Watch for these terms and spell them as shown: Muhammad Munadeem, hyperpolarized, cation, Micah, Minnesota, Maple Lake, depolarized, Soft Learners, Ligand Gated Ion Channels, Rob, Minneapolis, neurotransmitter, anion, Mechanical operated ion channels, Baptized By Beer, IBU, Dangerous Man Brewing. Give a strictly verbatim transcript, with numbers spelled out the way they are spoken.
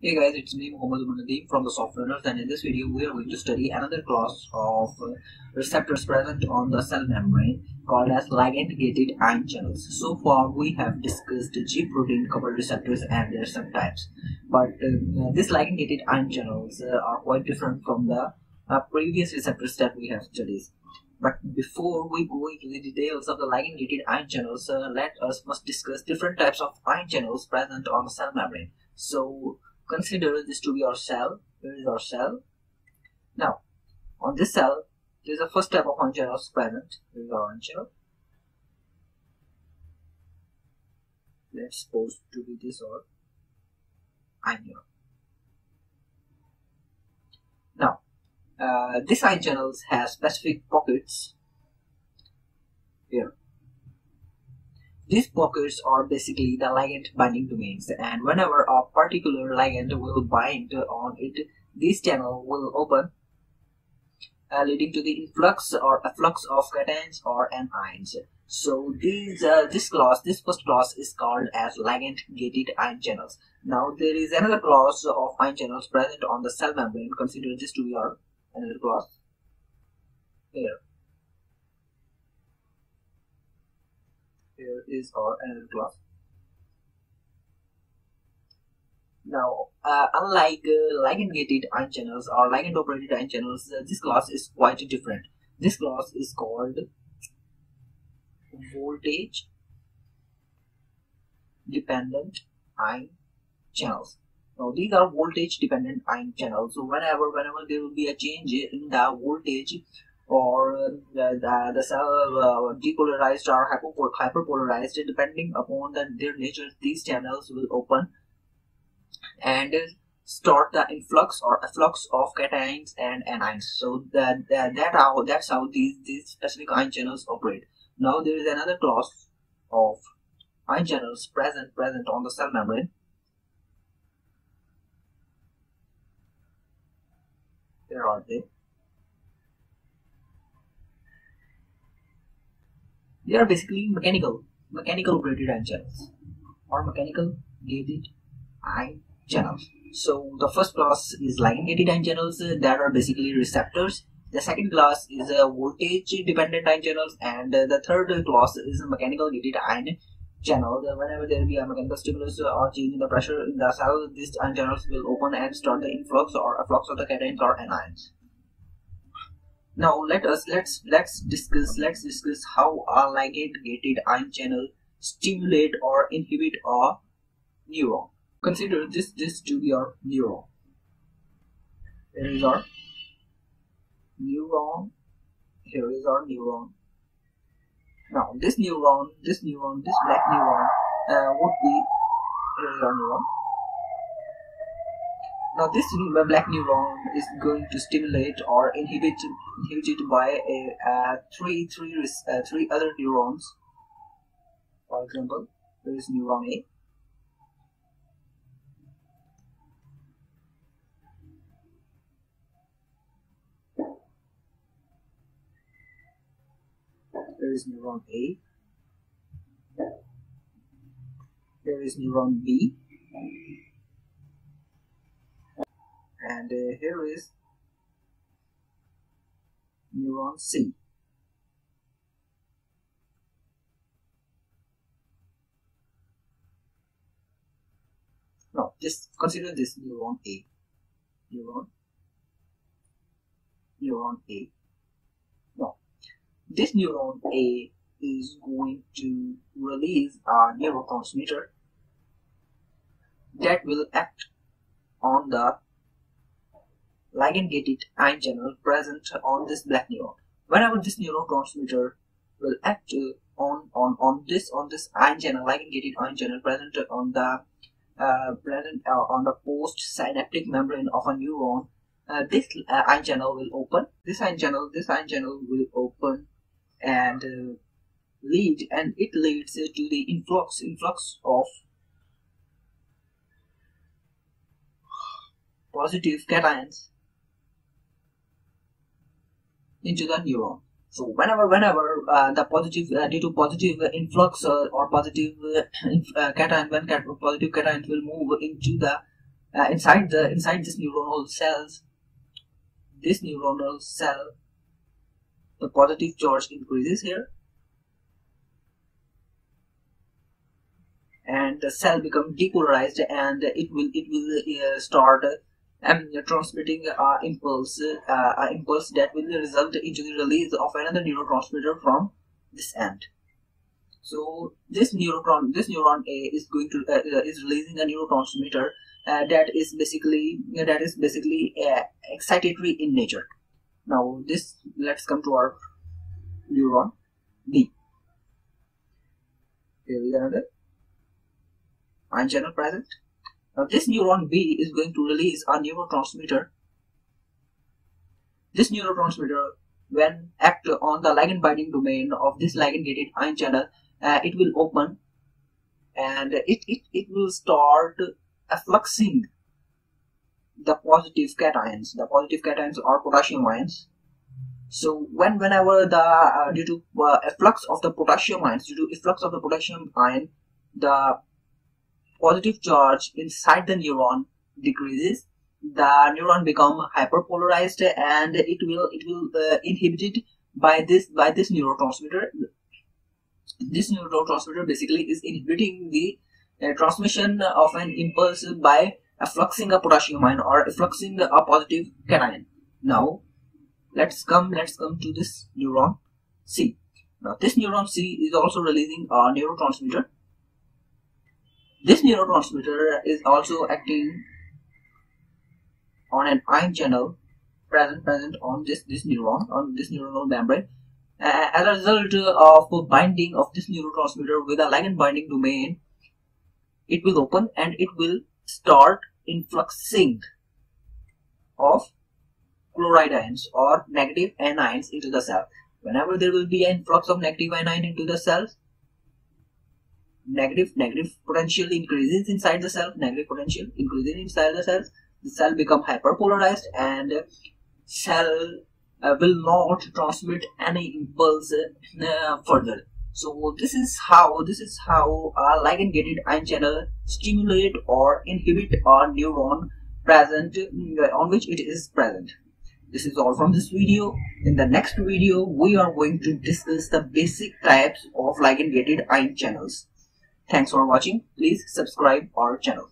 Hey guys, it's me Muhammad Munadeem from the Soft Learners, and in this video we are going to study another class of receptors present on the cell membrane called as ligand gated ion channels. So far we have discussed G protein coupled receptors and their subtypes, but uh, these ligand gated ion channels uh, are quite different from the uh, previous receptors that we have studied. But before we go into the details of the ligand gated ion channels, uh, let us first discuss different types of ion channels present on the cell membrane. So consider this to be our cell. Here is our cell. Now, on this cell, there is a first type of ion channel present. Here is our ion channel. Let's suppose to be this or ion channel. Now, uh, this ion channels has specific pockets here. These pockets are basically the ligand binding domains, and whenever a particular ligand will bind on it, this channel will open, uh, leading to the influx or afflux of cations or anions. So these, uh, this class, this first class is called as ligand gated ion channels. Now there is another class of ion channels present on the cell membrane. Consider this to be our another class here. Here is our another class. Now, uh, unlike uh, ligand gated ion channels or ligand operated ion channels, uh, this class is quite different. This class is called voltage dependent ion channels. Now, these are voltage dependent ion channels. So, whenever whenever there will be a change in the voltage, or uh, the, the cell uh, depolarized or hyperpolarized, depending upon the, their nature, these channels will open and start the influx or efflux of cations and anions. So that, that, that how, that's how these, these specific ion channels operate. Now there is another class of ion channels present, present on the cell membrane. Where are they? They are basically mechanical, mechanical operated ion channels or mechanical gated ion channels. So the first class is ligand gated ion channels uh, that are basically receptors. The second class is uh, voltage dependent ion channels, and uh, the third class is mechanical gated ion channels. Uh, whenever there will be a mechanical stimulus or change in the pressure in the cell, these ion channels will open and start the influx or afflux of the cations or anions. Now let us let's let's discuss let's discuss how a ligand gated ion channel stimulate or inhibit a neuron. Consider this this to be our neuron. Here is our neuron. Here is our neuron. Now this neuron, this neuron, this black neuron uh, would be here is our neuron. Now this black neuron is going to stimulate or inhibit inhibited by a, a three, three, uh, three other neurons. For example, there is neuron A, there is neuron A, there is neuron B, and uh, here is neuron C. Now, just consider this neuron A, neuron, neuron A. Now, this neuron A is going to release a neurotransmitter that will act on the ligand gated ion channel present on this black neuron. Whenever this neurotransmitter will act on on on this on this ion channel, ligand gated ion channel present on the uh, present uh, on the post synaptic membrane of a neuron, uh, this uh, ion channel will open. This ion channel, this ion channel will open and uh, lead, and it leads uh, to the influx influx of positive cations into the neuron. So whenever whenever uh, the positive uh, due to positive uh, influx uh, or positive uh, uh, cation, when cat positive cations will move into the uh, inside the inside this neuronal cells, this neuronal cell, the positive charge increases here, and the cell becomes depolarized, and it will it will uh, start um, transmitting uh, impulse uh, uh, impulse that will result into the release of another neurotransmitter from this end. So this neuron this neuron A is going to uh, is releasing a neurotransmitter uh, that is basically that is basically uh, excitatory in nature. Now this let's come to our neuron B. Here is another ion channel present. Now this neuron B is going to release a neurotransmitter. This neurotransmitter, when act on the ligand binding domain of this ligand gated ion channel, uh, it will open, and it, it, it will start effluxing the positive cations. The positive cations are potassium ions. So when whenever the uh, due to uh, efflux of the potassium ions, due to efflux of the potassium ion, the positive charge inside the neuron decreases. The neuron become hyperpolarized, and it will it will uh, inhibited by this by this neurotransmitter. This neurotransmitter basically is inhibiting the uh, transmission of an impulse by effluxing a potassium ion or effluxing a positive cation. Now let's come let's come to this neuron C. Now this neuron C is also releasing a neurotransmitter. This neurotransmitter is also acting on an ion channel present present on this this neuron on this neuronal membrane. Uh, as a result of binding of this neurotransmitter with a ligand binding domain, it will open and it will start influxing of chloride ions or negative anions into the cell. Whenever there will be an influx of negative anion into the cells, negative negative potential increases inside the cell. Negative potential increases inside the cells. The cell become hyperpolarized, and cell uh, will not transmit any impulse uh, further. So this is how this is how a ligand gated ion channel stimulate or inhibit a neuron present on which it is present. This is all from this video. In the next video, we are going to discuss the basic types of ligand gated ion channels. Thanks for watching. Please subscribe our channel.